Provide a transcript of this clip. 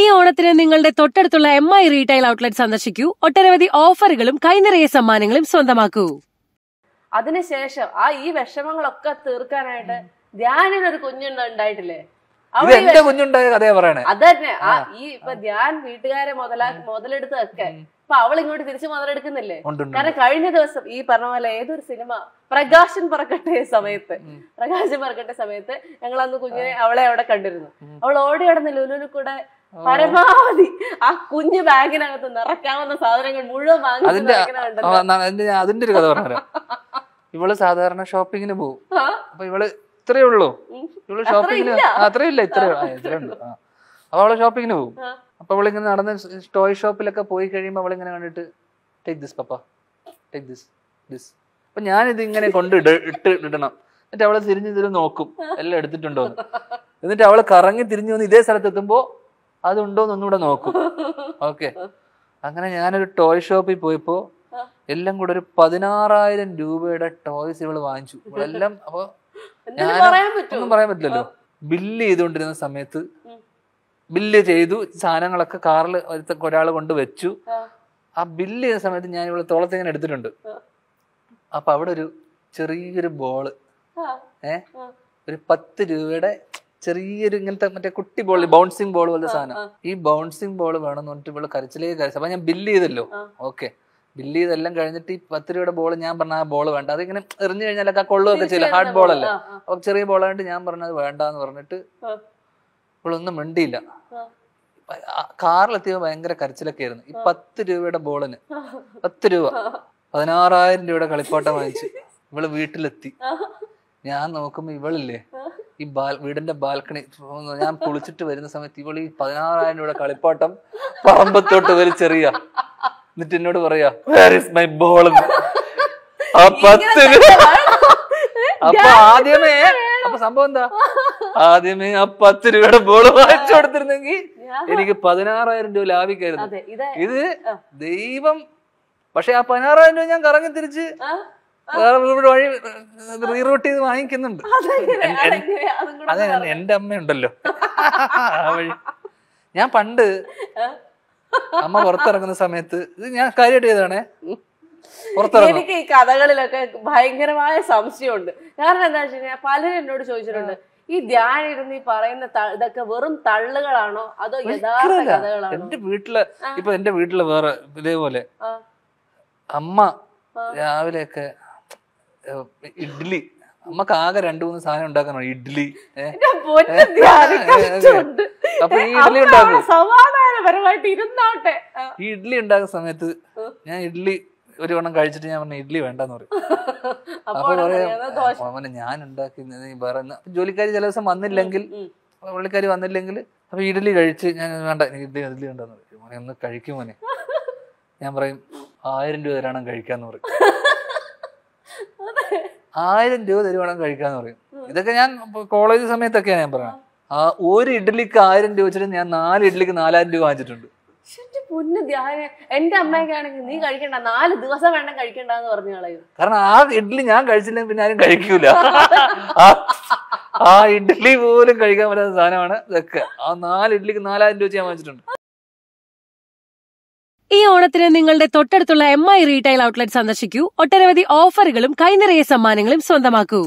ഈ ഓണത്തിന് നിങ്ങളുടെ തൊട്ടടുത്തുള്ള MI റീറ്റെയിൽ ഔട്ട്ലെറ്റ് സന്ദർശിക്കൂ. ഒട്ടനവധി ഓഫറുകളും കൈനിറയ സമ്മാനങ്ങളും സ്വന്തമാക്കൂ. അതിനുശേഷം ആ ഈ വിഷമങ്ങളൊക്കെ തീർക്കാനായിട്ട് ധ്യാനൊരു കുഞ്ഞുണ്ടായിട്ടില്ലേ? അതന്നെ ആ ഈ ഇപ്പൊ ധ്യാൻ വീട്ടുകാരെ മുതലെടുത്തൊക്കെ അപ്പൊ അവൾ ഇങ്ങോട്ട് തിരിച്ച് മുതലെടുക്കുന്നില്ലേ? കാരണം കഴിഞ്ഞ ദിവസം ഈ പറഞ്ഞ പോലെ ഏതൊരു സിനിമ പ്രകാശൻ പറക്കട്ടെ സമയത്ത് ഞങ്ങൾ അന്ന് കുഞ്ഞിനെ അവളെ അവിടെ കണ്ടിരുന്നു. അവൾ ഓടി നടന്ന് ലുലുവിൽ കൂടെ പരമാവധി ആ കുഞ്ഞു ബാഗിനകത്ത് നിറയ്ക്കാവുന്ന സാധനങ്ങൾ മുഴുവൻ വാങ്ങി. അതിന്റെ ഒരു കഥ പറഞ്ഞു. ഇവള് സാധാരണ ഷോപ്പിങ്ങിന് പോകും. അപ്പൊ ഇവള് ഇത്രയേ ഉള്ളൂ, ഇവള് ഷോപ്പിങ്ങിന് ഇത്രയുള്ളൂ. അപ്പൊ അവള് ഷോപ്പിങ്ങിന് പോകും. അപ്പൊ അവളിങ്ങനെ നടന്ന ടോയ് ഷോപ്പിലൊക്കെ പോയി കഴിയുമ്പോ അവളിങ്ങനെ കണ്ടിട്ട് take this papa, take this this. അപ്പൊ ഞാനിത് ഇങ്ങനെ ഇടണം. എന്നിട്ട് അവളെ തിരിഞ്ഞു തിരി നോക്കും എല്ലാം എടുത്തിട്ടുണ്ടോ. എന്നിട്ട് അവള് കറങ്ങി തിരിഞ്ഞു വന്ന് ഇതേ സ്ഥലത്തെത്തുമ്പോ അതുണ്ടോന്നൊന്നുകൂടെ നോക്കും. ഓക്കെ, അങ്ങനെ ഞാനൊരു ടോയ് ഷോപ്പിൽ പോയപ്പോ എല്ലാം കൂടെ ഒരു 16,000 രൂപയുടെ ടോയ്സ് ഇവള് വാങ്ങിച്ചു. ഇവളെല്ലാം അപ്പൊ ഒന്നും പറയാൻ പറ്റില്ലല്ലോ. ബില്ല് ചെയ്തുകൊണ്ടിരുന്ന സമയത്ത് ബില്ല് ചെയ്തു, സാധനങ്ങളൊക്കെ കാറിൽ ഒരാൾ കൊണ്ട് വെച്ചു. ആ ബില്ല് ചെയ്ത സമയത്ത് ഞാൻ ഇവിടെ തോളത്തിങ്ങനെ എടുത്തിട്ടുണ്ട്. അപ്പൊ അവിടെ ഒരു ചെറിയൊരു ബോള്, ഒരു 10 രൂപയുടെ ചെറിയൊരു ഇങ്ങനത്തെ മറ്റേ കുട്ടി ബോൾ, ബൗൺസിങ് ബോൾ പോലത്തെ സാധനം. ഈ ബൗൺസിങ് ബോൾ വേണമെന്ന് പറഞ്ഞിട്ട് ഇവിടെ കരച്ചിലേക്ക്. അപ്പൊ ഞാൻ ബില്ല് ചെയ്തല്ലോ, ഓക്കെ, ബില്ല് ചെയ്തെല്ലാം കഴിഞ്ഞിട്ട് ഈ 10 രൂപയുടെ ബോൾ ഞാൻ പറഞ്ഞ ആ ബോൾ വേണ്ട. അതിങ്ങനെ എറിഞ്ഞു കഴിഞ്ഞാലൊക്കെ കൊള്ളുമൊക്കെ ചെയ്യില്ല, ഹാർഡ് ബോൾ അല്ലേ. അപ്പൊ ചെറിയ ബോളായിട്ട് ഞാൻ പറഞ്ഞത് വേണ്ടാന്ന് പറഞ്ഞിട്ട് ഇവളൊന്നും മിണ്ടിയില്ല. കാറിലെത്തിയപ്പോ ഭയങ്കര കരച്ചിലൊക്കെ ആയിരുന്നു. ഈ 10 രൂപയുടെ ബോളിന് 10 രൂപ 16,000 രൂപയുടെ കളിപ്പാട്ടം വാങ്ങിച്ച് ഇവള് വീട്ടിലെത്തി. ഞാൻ നോക്കുമ്പോ ഇവളില്ലേ ഈ വീടിന്റെ ബാൽക്കണി. ഞാൻ കുളിച്ചിട്ട് വരുന്ന സമയത്ത് ഇവള് ഈ 16,000 രൂപയുടെ കളിപ്പാട്ടം പറമ്പത്തോട്ട് വലിച്ചെറിയ. എന്നിട്ട് എന്നോട് പറയാ, വേർ ഈസ് മൈ ബോൾ. ആ 10 രൂപ. അപ്പൊ സംഭവം എന്താ, ആദ്യമേ ആ 10 രൂപയുടെ ബോള് വാങ്ങിച്ചു കൊടുത്തിരുന്നെങ്കിൽ എനിക്ക് 16,000 രൂപ ലാഭിക്കായിരുന്നു. ഇത് ദൈവം. പക്ഷെ ആ 16,000 രൂപ ഞാൻ കറങ്ങി തിരിച്ച് വഴി റീറൂട്ട് ചെയ്ത് വാങ്ങിക്കുന്നുണ്ട്. അതെ, എന്റെ അമ്മയുണ്ടല്ലോ ആ വഴി. ഞാൻ പണ്ട് അമ്മ പുറത്തിറങ്ങുന്ന സമയത്ത് ഇത് ഞാൻ കാര്യമായിട്ട് ചെയ്താണേ. എനിക്ക് ഈ കഥകളിലൊക്കെ ഭയങ്കരമായ സംശയമുണ്ട്. കാരണം എന്താ വെച്ച് കഴിഞ്ഞാൽ പലരും എന്നോട് ചോദിച്ചിട്ടുണ്ട്, ഈ ധ്യാനം ഇരുന്ന് ഈ പറയുന്ന ഇതൊക്കെ വെറും തള്ളുകളാണോ അതോ യഥാർത്ഥ കഥകളാണോ? എന്റെ വീട്ടില് വേറെ ഇതേപോലെ അമ്മ രാവിലെയൊക്കെ ഇഡ്ഡലി, അമ്മക്ക് ആകെ 2-3 സാധനം ഉണ്ടാക്കാനാണ്. ഇഡ്ഡലി, അപ്പൊ ഈ ഇഡ്ഡലി ഉണ്ടാക്കും. ഈ ഇഡ്ഡലി ഉണ്ടാക്കുന്ന സമയത്ത് ഞാൻ ഇഡ്ഡലി ഒരു വണ്ണം കഴിച്ചിട്ട് ഞാൻ പറഞ്ഞു ഇഡ്ഡലി വേണ്ടെന്ന് പറയും. അപ്പൊ പറയാം ഞാൻ ഉണ്ടാക്കുന്നത് വേറെ. ജോലിക്കാരി ചില ദിവസം വന്നില്ലെങ്കിൽ, പുള്ളിക്കാരി വന്നില്ലെങ്കിൽ, അപ്പൊ ഇഡ്ഡലി കഴിച്ച് ഞാൻ വേണ്ട ഇഡ്ഡലി വേണ്ടെന്ന് പറയും. മോനെ ഒന്ന് കഴിക്കും മോനെ. ഞാൻ പറയും 1000 രൂപ തരണം കഴിക്കാന്ന് പറയും. 1000 രൂപ തരുവാണെങ്കിൽ കഴിക്കാന്ന് പറയും. ഇതൊക്കെ ഞാൻ കോളേജ് സമയത്തൊക്കെയാണ് ഞാൻ പറയുന്നത്. ആ ഒരു ഇഡ്ഡലിക്ക് 1000 രൂപ വെച്ചിട്ട് ഞാൻ 4 ഇഡ്ഡലിക്ക് 4000 രൂപ വാങ്ങിച്ചിട്ടുണ്ട്. എന്റെ അമ്മയ്ക്കാണെങ്കിൽ നീ കഴിക്കണ്ട, 4 ദിവസം വേണം കഴിക്കണ്ടെന്ന് പറഞ്ഞു കളയും. കാരണം ആ ഇഡ്ഡലി ഞാൻ കഴിച്ചില്ലെങ്കിൽ പിന്നെ ആരും കഴിക്കൂല. ആ ഇഡ്ഡലി പോലും കഴിക്കാൻ പറ്റാത്ത സാധനമാണ് ഇതൊക്കെ. ആ 4 ഇഡ്ഡലിക്ക് 4000 രൂപ ഞാൻ വാങ്ങിച്ചിട്ടുണ്ട്. ഈ ഓണത്തിന് നിങ്ങളുടെ തൊട്ടടുത്തുള്ള MI റീറ്റെയിൽ ഔട്ട്ലെറ്റ് സന്ദർശിക്കൂ. ഒട്ടനവധി ഓഫറുകളും കൈനിറയ സമ്മാനങ്ങളും സ്വന്തമാക്കൂ.